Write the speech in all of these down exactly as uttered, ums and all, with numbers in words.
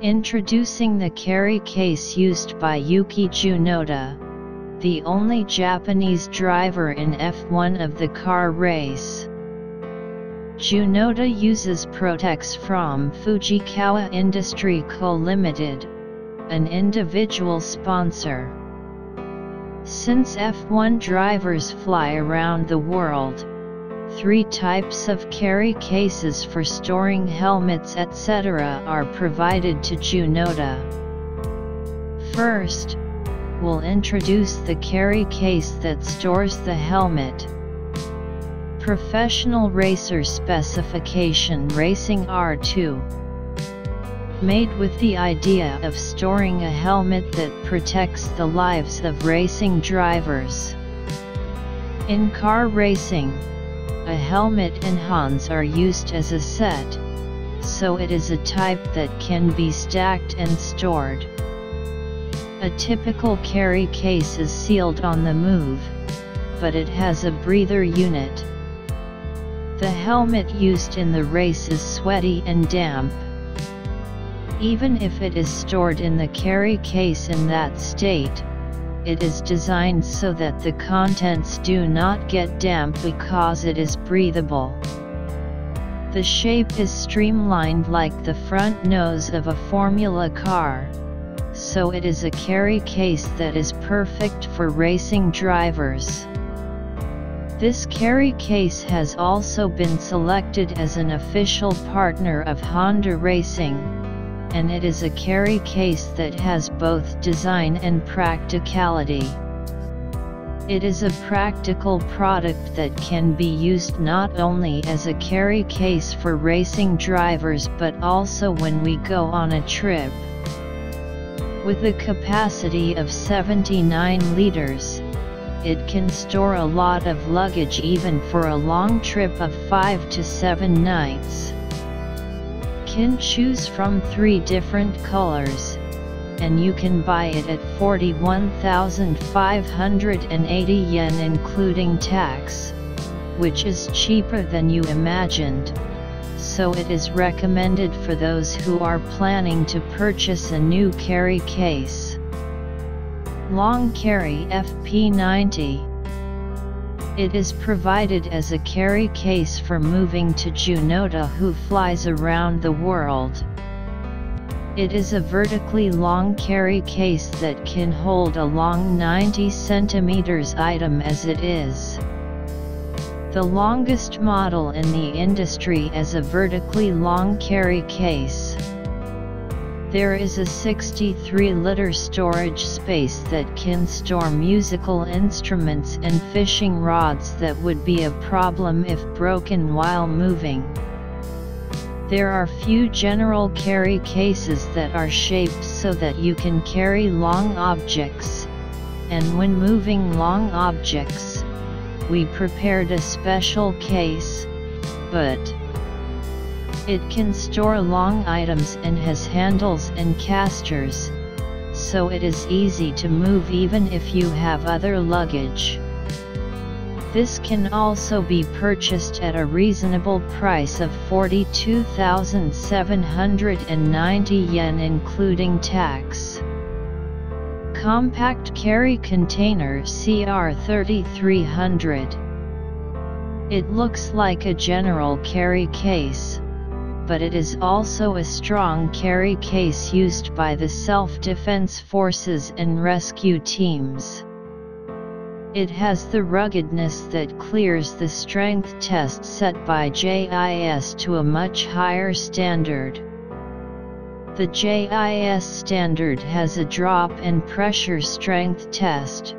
Introducing the carry case used by Yuki Tsunoda, the only Japanese driver in F one of the car race. Tsunoda uses Protex from Fujikawa Industry Co., Limited, an individual sponsor. Since F one drivers fly around the world, three types of carry cases for storing helmets et cetera are provided to Tsunoda. First, we'll introduce the carry case that stores the helmet. Professional racer specification Racing R two. Made with the idea of storing a helmet that protects the lives of racing drivers. In car racing, a helmet and Hans are used as a set, so it is a type that can be stacked and stored. A typical carry case is sealed on the move, but it has a breather unit. The helmet used in the race is sweaty and damp. Even if it is stored in the carry case in that state, it is designed so that the contents do not get damp because it is breathable. The shape is streamlined like the front nose of a Formula car, so it is a carry case that is perfect for racing drivers. This carry case has also been selected as an official partner of Honda Racing, and it is a carry case that has both design and practicality. It is a practical product that can be used not only as a carry case for racing drivers but also when we go on a trip. With a capacity of seventy-nine liters, it can store a lot of luggage even for a long trip of five to seven nights. Can choose from three different colors, and you can buy it at forty-one thousand five hundred eighty yen including tax, which is cheaper than you imagined, so it is recommended for those who are planning to purchase a new carry case. Long carry F P ninety. It is provided as a carry case for moving to Tsunoda who flies around the world. It is a vertically long carry case that can hold a long ninety centimeter item as it is. The longest model in the industry as a vertically long carry case. There is a sixty-three liter storage space that can store musical instruments and fishing rods that would be a problem if broken while moving. There are few general carry cases that are shaped so that you can carry long objects, and when moving long objects, we prepared a special case, but it can store long items and has handles and casters, so it is easy to move even if you have other luggage. This can also be purchased at a reasonable price of forty-two thousand seven hundred ninety yen including tax. Compact carry container C R thirty-three hundred. It looks like a general carry case, but it is also a strong carry case used by the self-defense forces and rescue teams. It has the ruggedness that clears the strength test set by J I S to a much higher standard. The J I S standard has a drop and pressure strength test,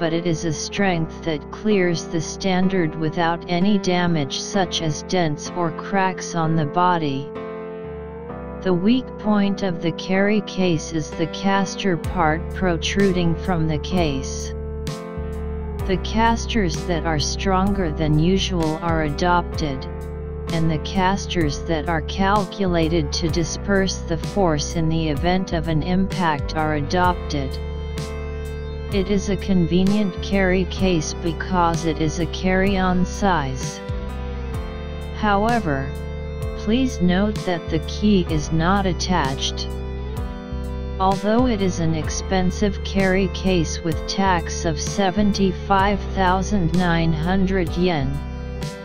but it is a strength that clears the standard without any damage such as dents or cracks on the body. The weak point of the carry case is the caster part protruding from the case. The casters that are stronger than usual are adopted, and the casters that are calculated to disperse the force in the event of an impact are adopted. It is a convenient carry case because it is a carry-on size. However, please note that the key is not attached, Although it is an expensive carry case with tax of seventy-five thousand nine hundred yen,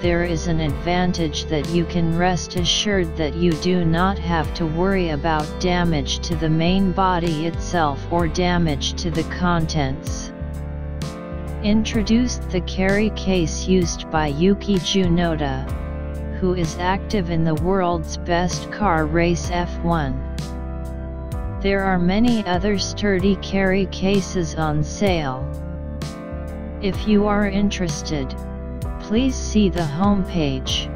there is an advantage that you can rest assured that you do not have to worry about damage to the main body itself or damage to the contents. Introduced the carry case used by Yuki Tsunoda, who is active in the world's best car race F one. There are many other sturdy carry cases on sale. If you are interested, please see the homepage.